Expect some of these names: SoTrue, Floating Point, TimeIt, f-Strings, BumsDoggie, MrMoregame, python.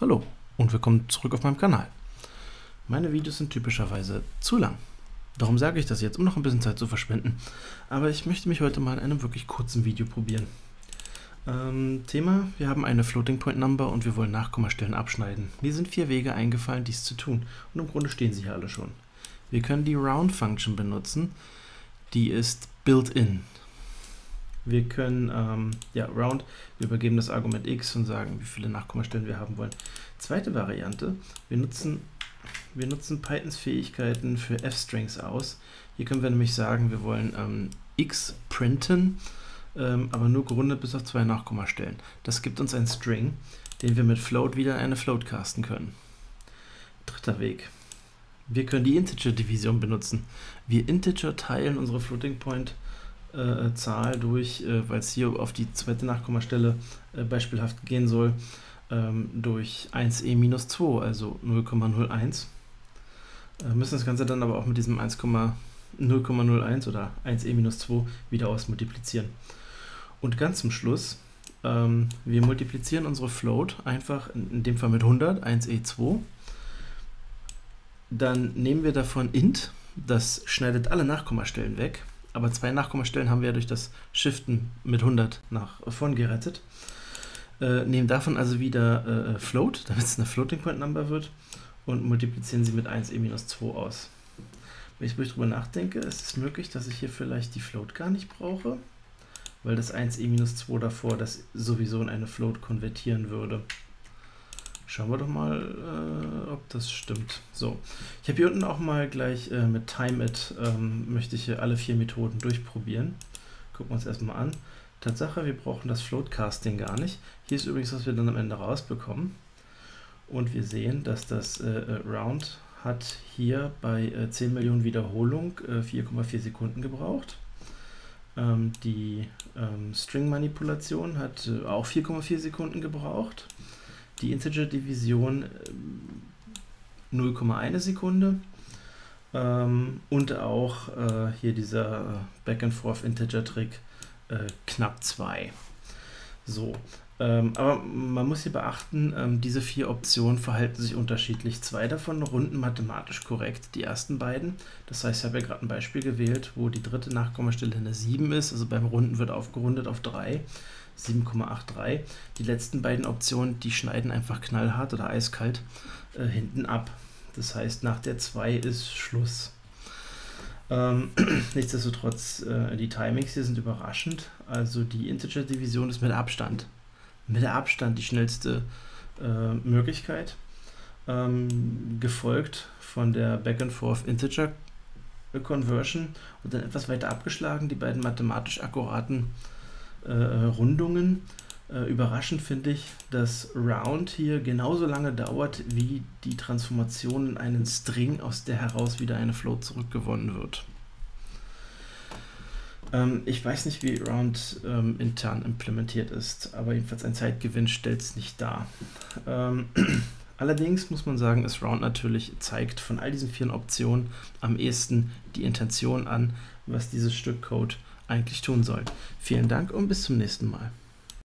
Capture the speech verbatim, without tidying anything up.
Hallo und willkommen zurück auf meinem Kanal. Meine Videos sind typischerweise zu lang. Darum sage ich das jetzt, um noch ein bisschen Zeit zu verschwenden. Aber ich möchte mich heute mal in einem wirklich kurzen Video probieren. Ähm, Thema, wir haben eine Floating Point Number und wir wollen Nachkommastellen abschneiden. Mir sind vier Wege eingefallen, dies zu tun. Und im Grunde stehen sie hier alle schon. Wir können die Round Function benutzen. Die ist built-in. Wir können, ähm, ja, round, wir übergeben das Argument x und sagen, wie viele Nachkommastellen wir haben wollen. Zweite Variante, wir nutzen, wir nutzen Pythons Fähigkeiten für f-Strings aus. Hier können wir nämlich sagen, wir wollen ähm, x printen, ähm, aber nur gerundet bis auf zwei Nachkommastellen. Das gibt uns einen String, den wir mit float wieder in eine float casten können. Dritter Weg, wir können die Integer-Division benutzen. Wir Integer teilen unsere Floating Point Äh, Zahl durch, äh, weil es hier auf die zweite Nachkommastelle äh, beispielhaft gehen soll, ähm, durch eins e minus zwei, also null Komma null eins. Äh, müssen das Ganze dann aber auch mit diesem null Komma null eins oder eins e minus zwei wieder ausmultiplizieren. Und ganz zum Schluss, ähm, wir multiplizieren unsere Float einfach in, in dem Fall mit hundert, eins e zwei. Dann nehmen wir davon int, das schneidet alle Nachkommastellen weg. Aber zwei Nachkommastellen haben wir ja durch das Shiften mit hundert nach vorn gerettet. Äh, nehmen davon also wieder äh, Float, damit es eine Floating Point Number wird, und multiplizieren sie mit eins e minus zwei aus. Wenn ich drüber nachdenke, ist es möglich, dass ich hier vielleicht die Float gar nicht brauche, weil das eins e minus zwei davor das sowieso in eine Float konvertieren würde. Schauen wir doch mal, äh, ob das stimmt. So, ich habe hier unten auch mal gleich äh, mit TimeIt, ähm, möchte ich hier alle vier Methoden durchprobieren. Gucken wir uns erstmal an. Tatsache, wir brauchen das Floatcasting gar nicht. Hier ist übrigens, was wir dann am Ende rausbekommen. Und wir sehen, dass das äh, Round hat hier bei äh, zehn Millionen Wiederholung äh, vier Komma vier Sekunden gebraucht. Ähm, die ähm, String-Manipulation hat äh, auch vier Komma vier Sekunden gebraucht. Die Integer-Division null Komma eins Sekunde ähm, und auch äh, hier dieser Back-and-Forth-Integer-Trick äh, knapp zwei. So, ähm, aber man muss hier beachten, ähm, diese vier Optionen verhalten sich unterschiedlich. Zwei davon runden mathematisch korrekt, die ersten beiden. Das heißt, ich habe ja gerade ein Beispiel gewählt, wo die dritte Nachkommastelle eine sieben ist, also beim Runden wird aufgerundet auf drei. sieben Komma acht drei. Die letzten beiden Optionen, die schneiden einfach knallhart oder eiskalt äh, hinten ab. Das heißt, nach der zwei ist Schluss. Ähm, nichtsdestotrotz, äh, die Timings hier sind überraschend. Also die Integer-Division ist mit Abstand. Mit Abstand die schnellste äh, Möglichkeit. Ähm, gefolgt von der Back-and-Forth-Integer-Conversion und dann etwas weiter abgeschlagen die beiden mathematisch akkuraten Äh, Rundungen. Äh, überraschend finde ich, dass Round hier genauso lange dauert, wie die Transformation in einen String, aus der heraus wieder eine Float zurückgewonnen wird. Ähm, ich weiß nicht, wie Round ähm, intern implementiert ist, aber jedenfalls ein Zeitgewinn stellt es nicht dar. Ähm, Allerdings muss man sagen, ist Round natürlich, zeigt von all diesen vier Optionen am ehesten die Intention an, was dieses Stück Code eigentlich tun soll. Vielen Dank und bis zum nächsten Mal.